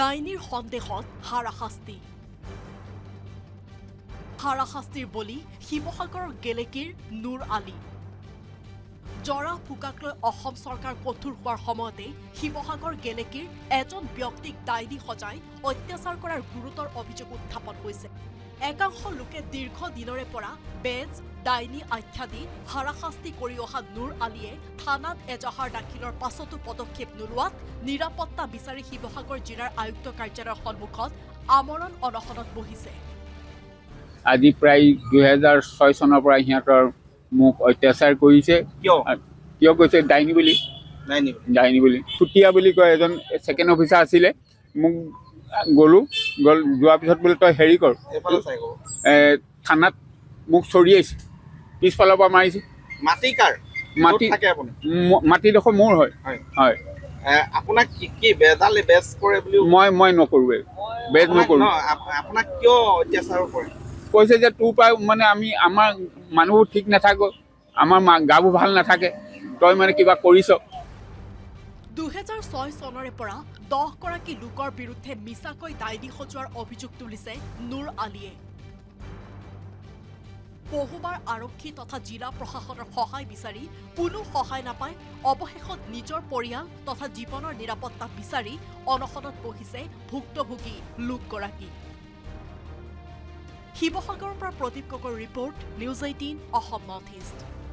ডাইনিৰ সন্দেহত হাৰাশাস্তি হাৰাশাস্তিৰ বলি শিৱসাগৰৰ গেলেকীৰ নূৰ আলী জৰা ফুকাক লৈ অসম চৰকাৰ কঠোৰ হোৱাৰ সময়তে শিৱসাগৰ গেলেকীৰ এজন ব্যক্তিক ডাইনি সজাই অত্যাচাৰ কৰাৰ গুৰুতৰ অভিযোগ উত্থাপন হৈছে একাংশ লোকে দীৰ্ঘ দিনৰে পৰা বেজ ডাইনি আখ্যাদি হাৰাশাস্তি কৰি অহা নূৰ আলীয়ে থানাত এজাহাৰ দাখিলৰ পাছতো পদক্ষেপ নোলোৱাত নিৰাপত্তা বিচাৰি শিৱসাগৰ জিলাৰ আয়ুক্ত কাৰ্যালয়ৰ সন্মুখত আমৰণ অনশনত বহিছে আজি প্ৰায় 2006 চনৰ পৰা ইহঁতৰ মুখ অত্যাচাৰ কৰিছে কিয় কৈছে ডাইনি বুলি ফুটিয়া বুলি কয় এজন সেকেন্ড অফিসাৰ আছিল মুখ গল যোৱাৰ পিছত বলে তই হেৰি কৰ থানাত মুখ ছৰিয়েছ পিছফালৰ পৰা মাৰিছে মাটি থাকে আপুনি মাটি দেখো মোৰ হয় হয় আপোনাক কি বেজালে বেজ কৰে বুলি মই নকৰো বেজ নকৰো আপোনাক কিয় অত্যাচাৰ কৰে কৈছে যে তোৰ পাই মানে আমি আমাৰ মানুহ ঠিক নাথাকো আমাৰ গাবু ভাল নাথাকে তই মানে কিবা কৰিছ 2006 চনৰে পৰা 10 গৰাকী লোকৰ বিৰুদ্ধে মিছাকৈ ডাইনী সজোৱাৰ অভিযোগ তুলিছে নূৰ আলীয়ে বহুবাৰ আৰক্ষী তথা জিলা প্ৰশাসনৰ সহায় বিচাৰি কোনো সহায় নাপাই অৱশেষত নিজৰ পৰিয়াল তথা জীৱনৰ নিৰাপত্তা বিচাৰি অনশনত বহিছে ভুক্তভোগী লোকগৰাকী শিৱসাগৰৰ পৰা প্ৰদীপ গগৈৰ report news 18 Assam north east